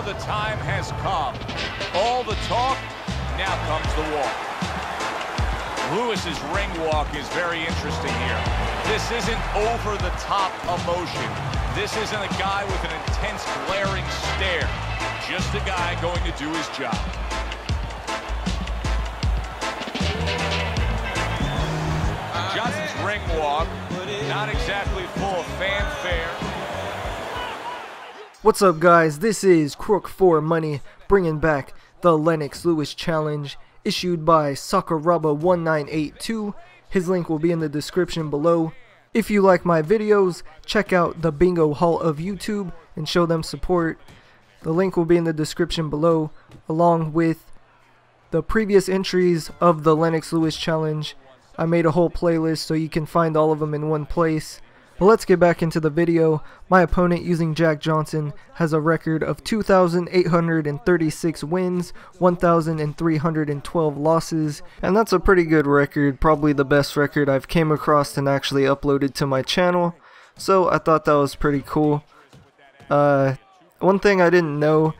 Now the time has come. All the talk, now comes the walk. Lewis's ring walk is very interesting here. This isn't over-the-top emotion. This isn't a guy with an intense, glaring stare. Just a guy going to do his job. Johnson's ring walk, not exactly full of fanfare. What's up, guys? This is Crook4Money bringing back the Lennox Lewis challenge issued by Sakuraba1982. His link will be in the description below. If you like my videos, check out the Bingo Hall of YouTube and show them support. The link will be in the description below, along with the previous entries of the Lennox Lewis challenge. I made a whole playlist so you can find all of them in one place. But let's get back into the video. My opponent, using Jack Johnson, has a record of 2,836 wins, 1,312 losses, and that's a pretty good record, probably the best record I've came across and actually uploaded to my channel. So I thought that was pretty cool. One thing I didn't know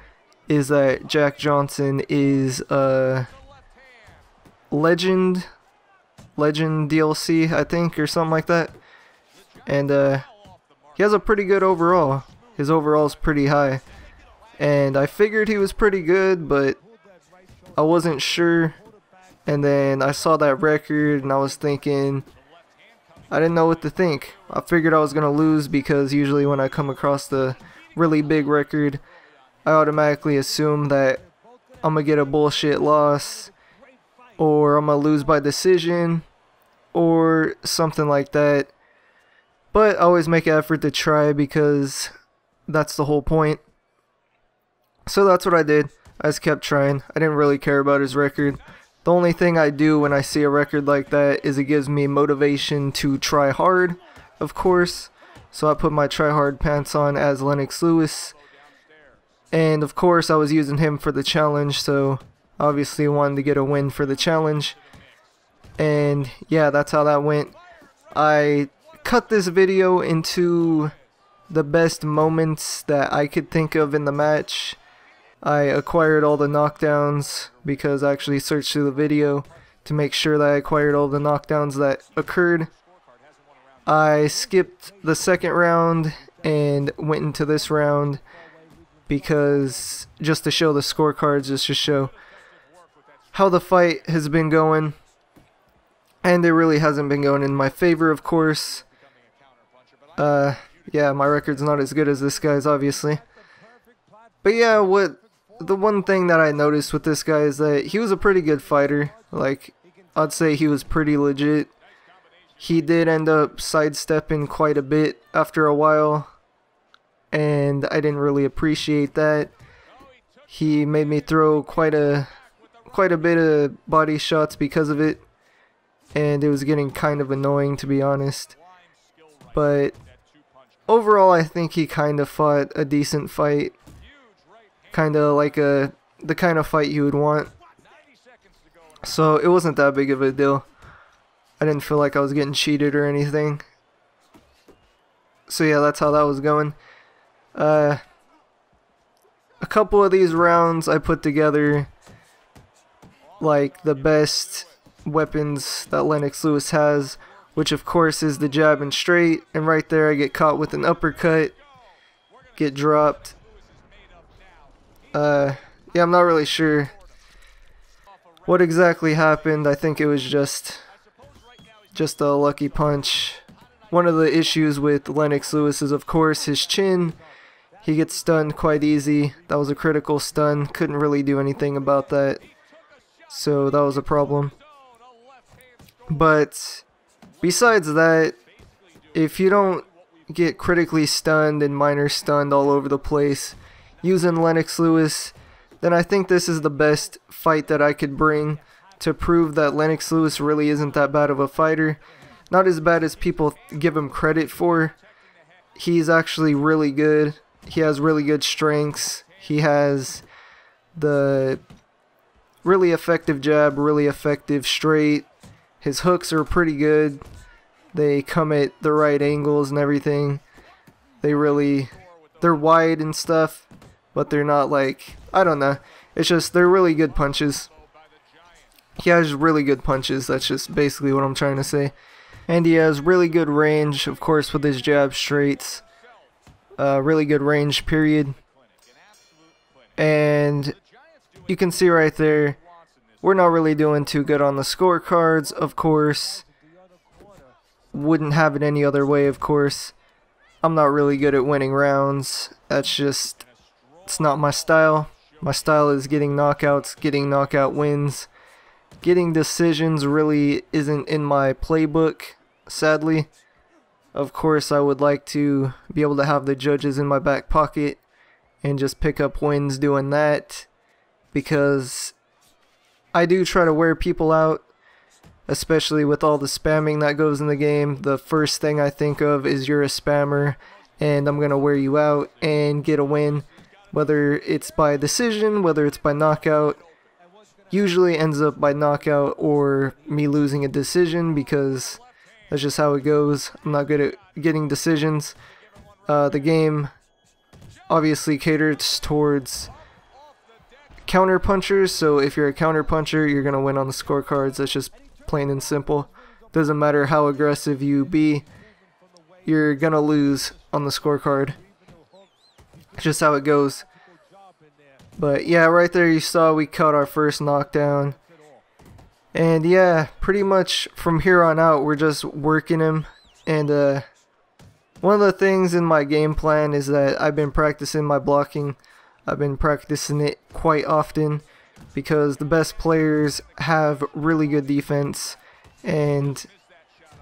is that Jack Johnson is a Legend DLC, I think, or something like that, and he has a pretty good overall. His overall is pretty high, and I figured he was pretty good, but I wasn't sure. And then I saw that record and I was thinking, I didn't know what to think. I figured I was gonna lose, because usually when I come across the really big record, I automatically assume that I'm gonna get a bullshit loss, or I'm going to lose by decision, or something like that. But I always make an effort to try, because that's the whole point. So that's what I did. I just kept trying. I didn't really care about his record. The only thing I do when I see a record like that is it gives me motivation to try hard, of course. So I put my try hard pants on as Lennox Lewis. And of course I was using him for the challenge, so obviously wanted to get a win for the challenge. And yeah, that's how that went. I cut this video into the best moments that I could think of in the match. I acquired all the knockdowns, because I actually searched through the video to make sure that I acquired all the knockdowns that occurred. I skipped the second round and went into this round, because just to show the scorecards, just to show how the fight has been going, and it really hasn't been going in my favor, of course. Yeah, my record's not as good as this guy's, obviously. But yeah, the one thing that I noticed with this guy is that he was a pretty good fighter. Like, I'd say he was pretty legit. He did end up sidestepping quite a bit after a while, and I didn't really appreciate that. He made me throw quite a bit of body shots because of it, and it was getting kind of annoying, to be honest. But overall, I think he kind of fought a decent fight, kind of like the kind of fight you would want. So it wasn't that big of a deal. I didn't feel like I was getting cheated or anything. So yeah, that's how that was going. A couple of these rounds I put together like the best weapons that Lennox Lewis has, which of course is the jab and straight, and right there I get caught with an uppercut, get dropped. Yeah, I'm not really sure what exactly happened. I think it was just a lucky punch. One of the issues with Lennox Lewis is, of course, his chin. He gets stunned quite easy. That was a critical stun, couldn't really do anything about that. So that was a problem. But besides that, if you don't get critically stunned and minor stunned all over the place using Lennox Lewis, then I think this is the best fight that I could bring to prove that Lennox Lewis really isn't that bad of a fighter. Not as bad as people give him credit for. He's actually really good. He has really good strengths. He has the really effective jab, really effective straight. His hooks are pretty good. They come at the right angles and everything. They're wide and stuff, but they're not like, I don't know. It's just they're really good punches. He has really good punches, that's just basically what I'm trying to say. And he has really good range, of course, with his jab straights. Really good range, period. And you can see right there, we're not really doing too good on the scorecards, of course. Wouldn't have it any other way, of course. I'm not really good at winning rounds. That's just, it's not my style. My style is getting knockouts, getting knockout wins. Getting decisions really isn't in my playbook, sadly. Of course, I would like to be able to have the judges in my back pocket and just pick up wins doing that, because I do try to wear people out, especially with all the spamming that goes in the game. The first thing I think of is you're a spammer and I'm going to wear you out and get a win, whether it's by decision, whether it's by knockout. Usually ends up by knockout or me losing a decision, because that's just how it goes. I'm not good at getting decisions. The game obviously caters towards counter punchers, so if you're a counter puncher, you're going to win on the scorecards. That's just plain and simple. Doesn't matter how aggressive you be, you're going to lose on the scorecard. It's just how it goes. But yeah, right there you saw we caught our first knockdown. And yeah, pretty much from here on out we're just working him. And one of the things in my game plan is that I've been practicing my blocking. I've been practicing it quite often because the best players have really good defense. And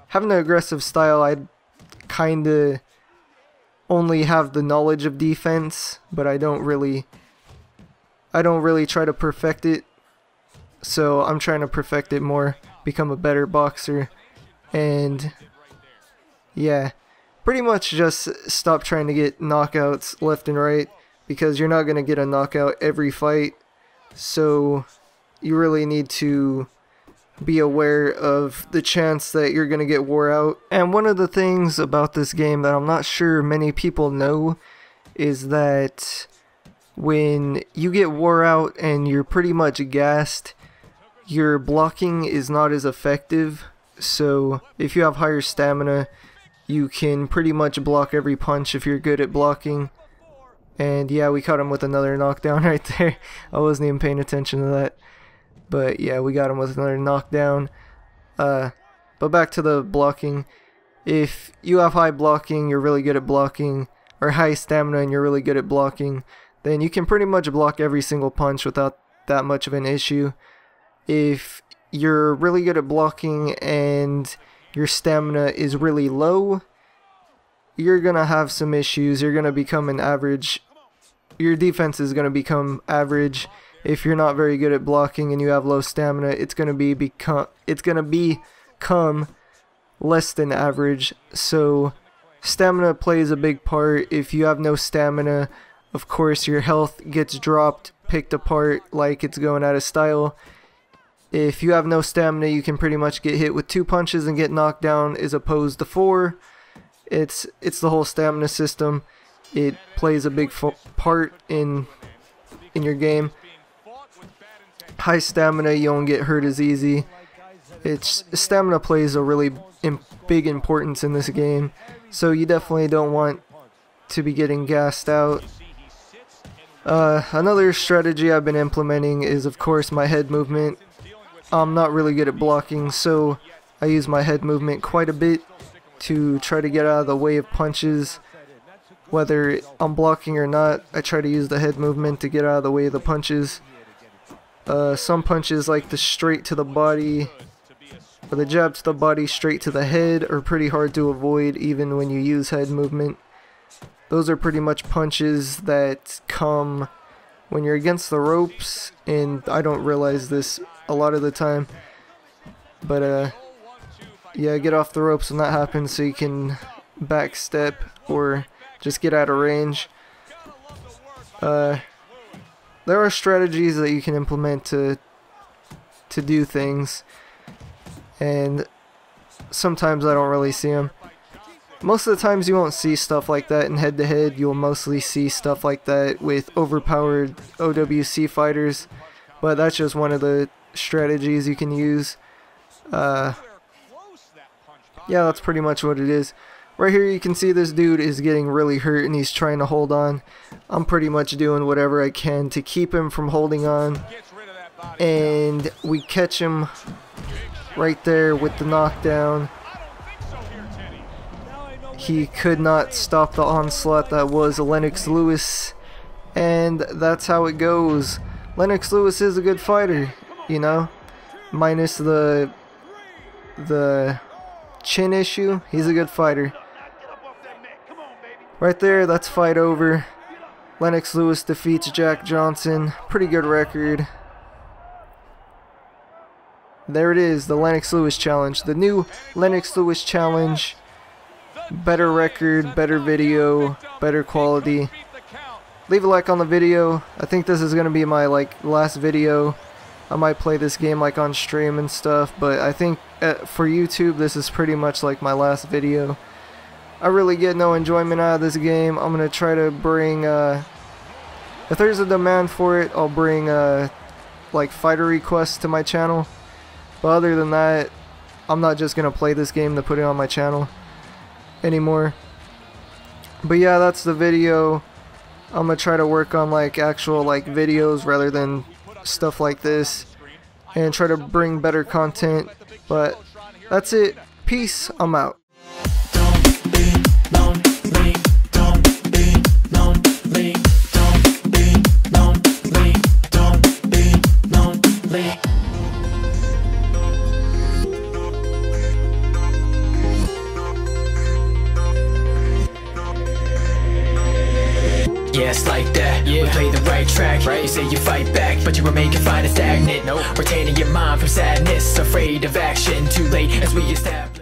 having an aggressive style, I kind of only have the knowledge of defense, but I don't really try to perfect it, so I'm trying to perfect it more, become a better boxer, and yeah, pretty much just stop trying to get knockouts left and right, because you're not going to get a knockout every fight, so you really need to be aware of the chance that you're going to get wore out. And one of the things about this game that I'm not sure many people know is that when you get wore out and you're pretty much gassed, your blocking is not as effective. So if you have higher stamina, you can pretty much block every punch if you're good at blocking. And yeah, we caught him with another knockdown right there. I wasn't even paying attention to that. But yeah, we got him with another knockdown. But back to the blocking. If you have high blocking, you're really good at blocking, or high stamina and you're really good at blocking, then you can pretty much block every single punch without that much of an issue. If you're really good at blocking and your stamina is really low, you're going to have some issues. You're going to become an average. Your defense is going to become average. If you're not very good at blocking and you have low stamina, it's going to become less than average. So stamina plays a big part. If you have no stamina, of course, your health gets dropped, picked apart like it's going out of style. If you have no stamina, you can pretty much get hit with 2 punches and get knocked down as opposed to 4. It's the whole stamina system. It plays a big part in your game. High stamina, you don't get hurt as easy. Stamina plays a really big importance in this game. So you definitely don't want to be getting gassed out. Another strategy I've been implementing is, of course, my head movement. I'm not really good at blocking, so I use my head movement quite a bit to try to get out of the way of punches. Whether I'm blocking or not, I try to use the head movement to get out of the way of the punches. Some punches, like the straight to the body, or the jab to the body, straight to the head, are pretty hard to avoid even when you use head movement. Those are pretty much punches that come when you're against the ropes, and I don't realize this a lot of the time. But yeah, get off the ropes when that happens so you can backstep or just get out of range. There are strategies that you can implement to do things, and sometimes I don't really see them. Most of the times you won't see stuff like that in head-to-head. You'll mostly see stuff like that with overpowered OWC fighters, but that's just one of the strategies you can use. Yeah, that's pretty much what it is. Right here you can see this dude is getting really hurt and he's trying to hold on. I'm pretty much doing whatever I can to keep him from holding on. And we catch him right there with the knockdown. He could not stop the onslaught that was Lennox Lewis. And that's how it goes. Lennox Lewis is a good fighter, you know. Minus the chin issue, he's a good fighter. Right there, that's fight over. Lennox Lewis defeats Jack Johnson. Pretty good record. There it is, the Lennox Lewis Challenge. The new Lennox Lewis Challenge. Better record, better video, better quality. Leave a like on the video. I think this is going to be my last video. I might play this game like on stream and stuff, but I think for YouTube this is pretty much like my last video. I really get no enjoyment out of this game. I'm going to try to bring, if there's a demand for it, I'll bring like fighter requests to my channel. But other than that, I'm not just going to play this game to put it on my channel anymore. But yeah, that's the video. I'm going to try to work on like actual like videos rather than stuff like this and try to bring better content. But that's it. Peace. I'm out. Yeah, it's like that, yeah. We play the right track, right. You say you fight back, but you remain confined and stagnant. Retaining your mind from sadness, afraid of action. Too late as we establish.